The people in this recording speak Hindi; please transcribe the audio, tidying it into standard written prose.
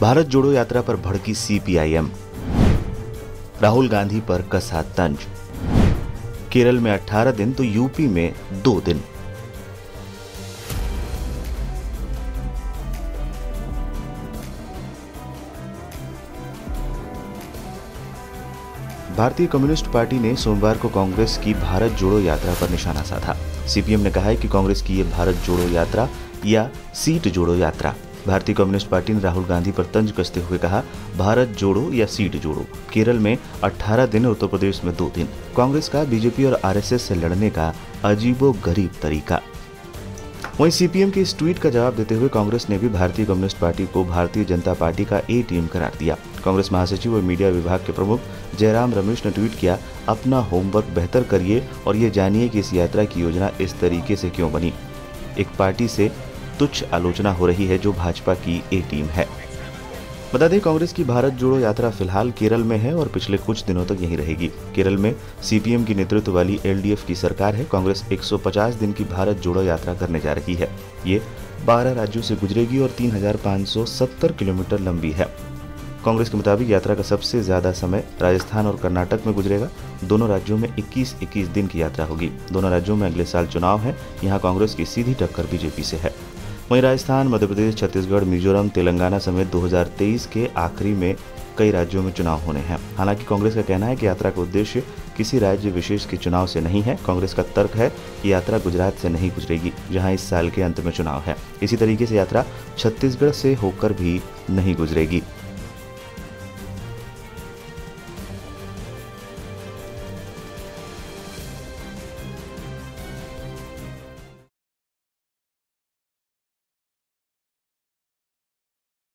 भारत जोड़ो यात्रा पर भड़की सीपीआईएम, राहुल गांधी पर कसा तंज। केरल में 18 दिन तो यूपी में 2 दिन। भारतीय कम्युनिस्ट पार्टी ने सोमवार को कांग्रेस की भारत जोड़ो यात्रा पर निशाना साधा। सीपीएम ने कहा है कि कांग्रेस की ये भारत जोड़ो यात्रा या सीट जोड़ो यात्रा। भारतीय कम्युनिस्ट पार्टी ने राहुल गांधी पर तंज कसते हुए कहा, भारत जोड़ो या सीट जोड़ो। केरल में 18 दिन, उत्तर प्रदेश में 2 दिन। कांग्रेस का बीजेपी और आरएसएस से लड़ने का अजीबोगरीब तरीका। वहीं सीपीएम के इस ट्वीट का जवाब देते हुए कांग्रेस ने भी भारतीय कम्युनिस्ट पार्टी को भारतीय जनता पार्टी का ए टीम करार दिया। कांग्रेस महासचिव और मीडिया विभाग के प्रमुख जयराम रमेश ने ट्वीट किया, अपना होमवर्क बेहतर करिए और ये जानिए कि इस यात्रा की योजना इस तरीके से क्यों बनी। एक पार्टी से तुच्छ आलोचना हो रही है जो भाजपा की ए टीम है। बता दें, कांग्रेस की भारत जोड़ो यात्रा फिलहाल केरल में है और पिछले कुछ दिनों तक यहीं रहेगी। केरल में सीपीएम की नेतृत्व वाली एलडीएफ की सरकार है। कांग्रेस 150 दिन की भारत जोड़ो यात्रा करने जा रही है। ये 12 राज्यों से गुजरेगी और 3570 किलोमीटर लंबी है। कांग्रेस के मुताबिक यात्रा का सबसे ज्यादा समय राजस्थान और कर्नाटक में गुजरेगा। दोनों राज्यों में 21-21 दिन की यात्रा होगी। दोनों राज्यों में अगले साल चुनाव है। यहाँ कांग्रेस की सीधी टक्कर बीजेपी से है। वहीं राजस्थान, मध्य प्रदेश, छत्तीसगढ़, मिजोरम, तेलंगाना समेत 2023 के आखिरी में कई राज्यों में चुनाव होने हैं। हालांकि कांग्रेस का कहना है कि यात्रा का उद्देश्य किसी राज्य विशेष के चुनाव से नहीं है। कांग्रेस का तर्क है कि यात्रा गुजरात से नहीं गुजरेगी, जहां इस साल के अंत में चुनाव है। इसी तरीके से यात्रा छत्तीसगढ़ से होकर भी नहीं गुजरेगी।